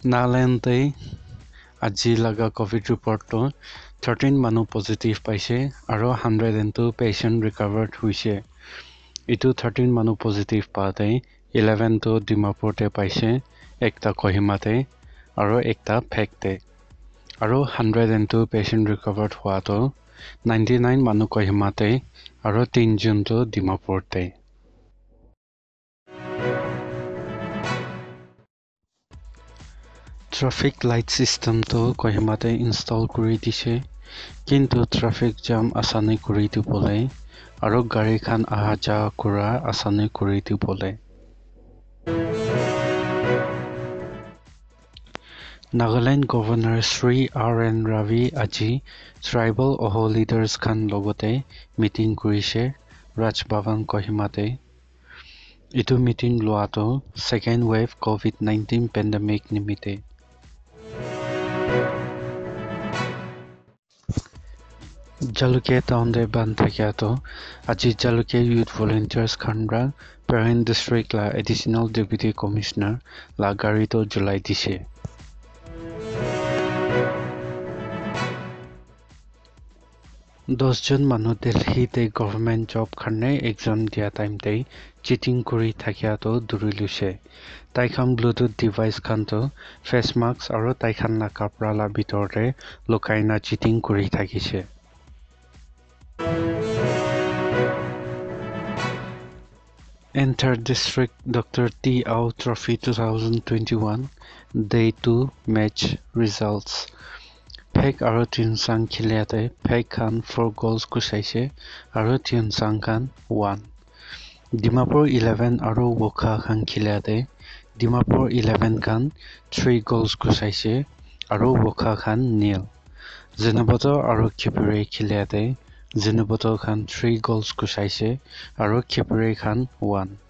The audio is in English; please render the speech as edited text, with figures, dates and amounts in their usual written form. Nagaland Aji laga COVID report to 13 manu positive paise aro 102 patient recovered huise. Itu 13 manu positive paate 11 to Dimapur te paise, ekta Kohima te aro ekta Phek te. Aro 102 patient recovered hua to 99 manu Kohima te aro 3 jun to Dimapur te. Traffic light system to Kohima te install kuri dise kintu traffic jam asane kuri dibole aro gari khan aha ja kura asane kuri dibole. Nagaland Governor Sri R.N. Ravi aji tribal oho leaders khan logote meeting kurise Raj Bhavan Kohima te. Itu meeting luato second wave COVID-19 pandemic nimite. Jaluke town de Bantakiato, Aji Jaluke Youth Volunteers Khandra, Parent District La Additional Deputy Commissioner La Garito July Dishe. Dosjon Manu Delhi de Government Job Kharne exam dia time day, cheating kuri Takiato Durilushe. Taikan Bluetooth device Kanto, face masks Aro Taikan La Kapra La Bitore, Lokaina cheating kuri Takishe. Enter District Dr. T. Ao Trophy 2021 Day 2 Match Results Phek Aro Tinsang Khiliate Phek Khan 4 goals Kusaise Aro Tinsang Khan 1 Dimapur 11 Aro Wokha Khan Khiliate Dimapur 11 Khan 3 goals Kusaise Aro Wokha Khan nil Zenoboto Aro Kipure Khiliate Zenoboto Khan 3 goals Kusaise Aro Kipure Khan 1